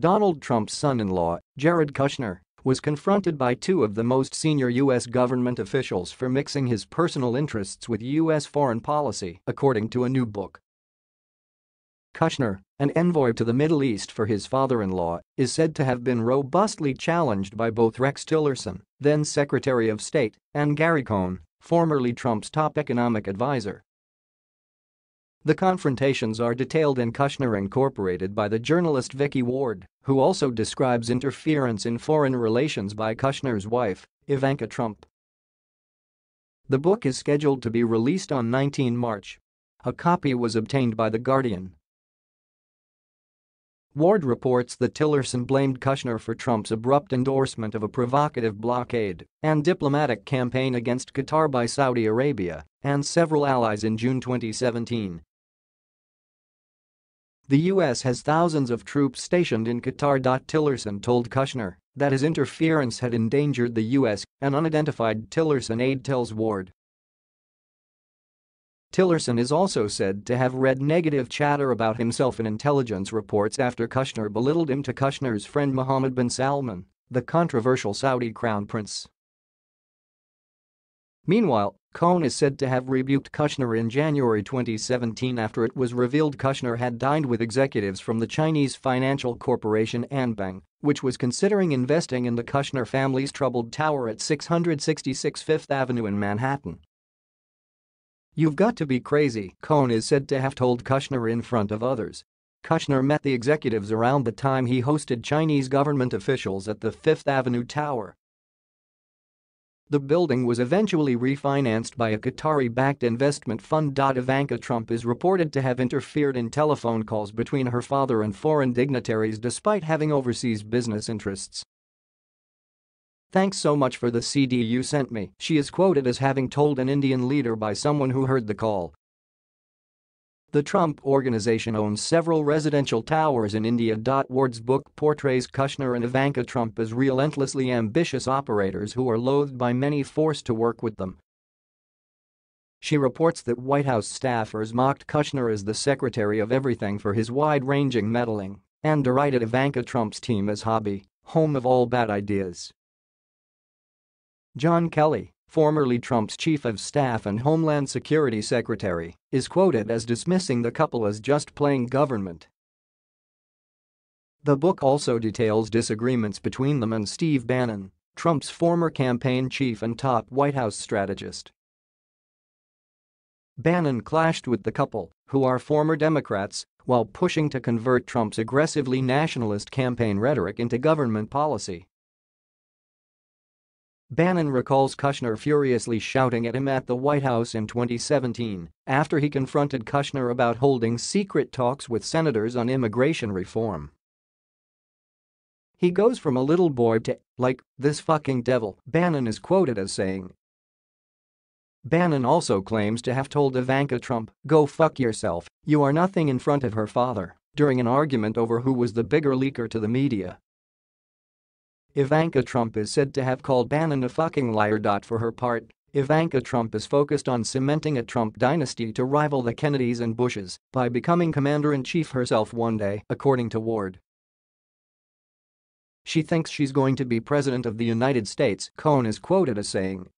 Donald Trump's son-in-law, Jared Kushner, was confronted by two of the most senior U.S. government officials for mixing his personal interests with U.S. foreign policy, according to a new book. Kushner, an envoy to the Middle East for his father-in-law, is said to have been robustly challenged by both Rex Tillerson, then Secretary of State, and Gary Cohn, formerly Trump's top economic advisor. The confrontations are detailed in Kushner Incorporated by the journalist Vicky Ward, who also describes interference in foreign relations by Kushner's wife, Ivanka Trump. The book is scheduled to be released on 19 March. A copy was obtained by The Guardian. Ward reports that Tillerson blamed Kushner for Trump's abrupt endorsement of a provocative blockade and diplomatic campaign against Qatar by Saudi Arabia and several allies in June 2017. The U.S. has thousands of troops stationed in Qatar. Tillerson told Kushner that his interference had endangered the U.S., an unidentified Tillerson aide tells Ward. Tillerson is also said to have read negative chatter about himself in intelligence reports after Kushner belittled him to Kushner's friend Mohammed bin Salman, the controversial Saudi crown prince. Meanwhile, Cohn is said to have rebuked Kushner in January 2017 after it was revealed Kushner had dined with executives from the Chinese financial corporation Anbang, which was considering investing in the Kushner family's troubled tower at 666 Fifth Avenue in Manhattan. "You've got to be crazy," Cohn is said to have told Kushner in front of others. Kushner met the executives around the time he hosted Chinese government officials at the Fifth Avenue Tower. The building was eventually refinanced by a Qatari-backed investment fund. Ivanka Trump is reported to have interfered in telephone calls between her father and foreign dignitaries despite having overseas business interests. "Thanks so much for the CD you sent me," she is quoted as having told an Indian leader by someone who heard the call. The Trump Organization owns several residential towers in India. Ward's book portrays Kushner and Ivanka Trump as relentlessly ambitious operators who are loathed by many forced to work with them. She reports that White House staffers mocked Kushner as the secretary of everything for his wide-ranging meddling and derided Ivanka Trump's team as hobby, home of all bad ideas. John Kelly, formerly Trump's chief of staff and Homeland Security Secretary, is quoted as dismissing the couple as just playing government. The book also details disagreements between them and Steve Bannon, Trump's former campaign chief and top White House strategist. Bannon clashed with the couple, who are former Democrats, while pushing to convert Trump's aggressively nationalist campaign rhetoric into government policy. Bannon recalls Kushner furiously shouting at him at the White House in 2017 after he confronted Kushner about holding secret talks with senators on immigration reform. "He goes from a little boy to, like, this fucking devil," Bannon is quoted as saying. Bannon also claims to have told Ivanka Trump, "Go fuck yourself, you are nothing," in front of her father during an argument over who was the bigger leaker to the media. Ivanka Trump is said to have called Bannon a fucking liar. For her part, Ivanka Trump is focused on cementing a Trump dynasty to rival the Kennedys and Bushes by becoming commander-in-chief herself one day, according to Ward. "She thinks she's going to be president of the United States," Cohn is quoted as saying.